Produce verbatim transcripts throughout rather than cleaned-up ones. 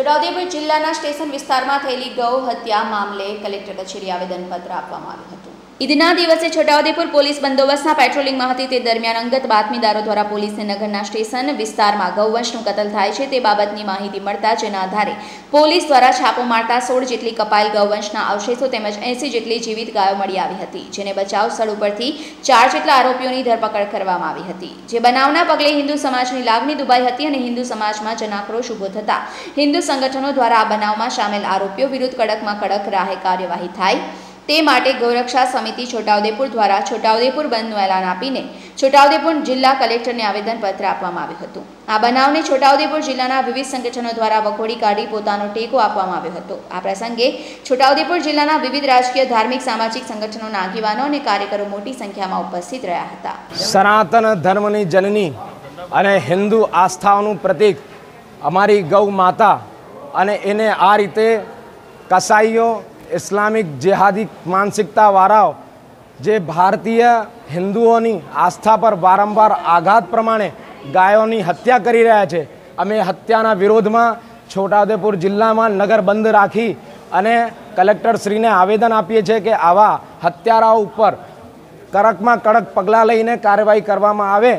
Chhotaudepur जिल्लाના station વિસ્તારમાં થયેલી ગૌ હત્યા મામલે કલેક્ટર કચેરી આવેદનપત્ર આપવામાં આવ્યું હતું। ईदના દિવસે છોટાઉદેપુર પોલીસ બંદોબસ્તના પેટ્રોલિંગમાં હતી તે દરમિયાન અંગત બાતમીદારો દ્વારા પોલીસને નગરના સ્ટેશન વિસ્તારમાં ગૌવંશનું કતલ થાય છે તે બાબતની માહિતી મળતા જેના આધારે પોલીસ દ્વારા છાપો મારતા સોળ જેટલી કપાયેલ ગૌવંશના અવશેષો તેમજ એંસી જેટલી જીવિત ગાયો મળી આવી હતી જેને બચાવ સ્થળ ઉપરથી ચાર જેટલા આરોપીઓની ધરપકડ કરવામાં આવી હતી। જે બનાવના પગલે હિન્દુ સમાજની લાગણી દુભાઈ હતી અને હિન્દુ સમાજમાં જનાક્રોશ ઉભો થતા હિન્દુ સંગઠનો દ્વારા આ બનાવમાં સામેલ આરોપીઓ વિરુદ્ધ કડકમાં કડક રાહે કાર્યવાહી થાય તે માટે ગૌરક્ષા સમિતિ છોટાઉદેપુર દ્વારા છોટાઉદેપુર બંધનું એલાન આપીને છોટાઉદેપુર જિલ્લા કલેક્ટરને આવેદનપત્ર આપવામાં આવ્યું હતું। આ બનાવને છોટાઉદેપુર જિલ્લાના વિવિધ સંગઠનો દ્વારા વખોડી કાઢી પોતાનો ટેકો આપવામાં આવ્યો હતો। આ પ્રસંગે છોટાઉદેપુર જિલ્લાના વિવિધ રાજકીય ધાર્મિક સામાજિક સંગઠનોના આગેવાનો અને કાર્યકરો મોટી સંખ્યામાં ઉપસ્થિત રહ્યા હતા। સનાતન ધર્મની જનની અને હિન્દુ આસ્થાનું પ્રતીક અમારી ગૌ માતા અને એને આ રીતે કસાઈઓ इस्लामिक जिहादी मानसिकता वाराओ जे भारतीय हिंदुओनी आस्था पर वारंवार आघात प्रमाणे गायोनी हत्या करी रह्या छे। अमे हत्याना विरोध में छोटाउदेपुर जिल्ला में नगर बंद राखी अने कलेक्टर श्री ने आवेदन आपीए छे के आवा हत्याराओ पर कड़क में कड़क पगला लईने कार्यवाही करवामां आवे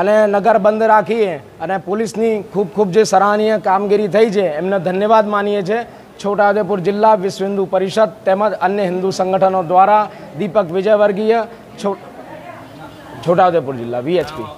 अने नगर बंद राखीए अने पुलिसनी खूब खूब जे सराहनीय कामगीरी थई छे एमने धन्यवाद मानीए छे। छोटाउदेपुर जिला विश्व हिंदु परिषद तेमज अन्य हिंदू संगठनों द्वारा दीपक विजयवर्गीय छो छोटाउदेपुर जिला बी एच पी।